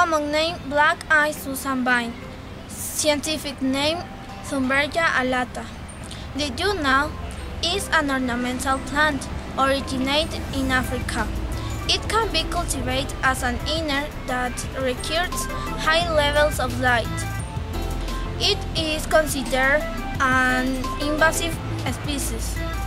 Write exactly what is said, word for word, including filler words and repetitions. Common name, black-eyed Susanbine. Scientific name, Thunbergia alata. Did you know? It's an ornamental plant originated in Africa. It can be cultivated as an inner that requires high levels of light. It is considered an invasive species.